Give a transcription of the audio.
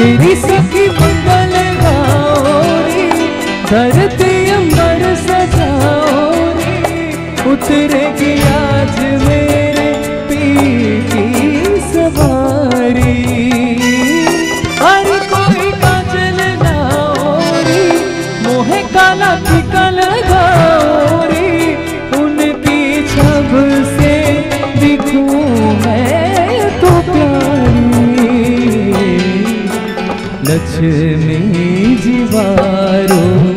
तेरी सखी मंगल गाओरी, धरती अंबर सजाओरी, उतरेगी आज मेरे पीर की सवारी। हर कोई काजल लाओरी, मोहे काला फीका लगाओरी, उनकी छब से दिखूं मैं तो प्यारी। लक्ष्मी जी वारो।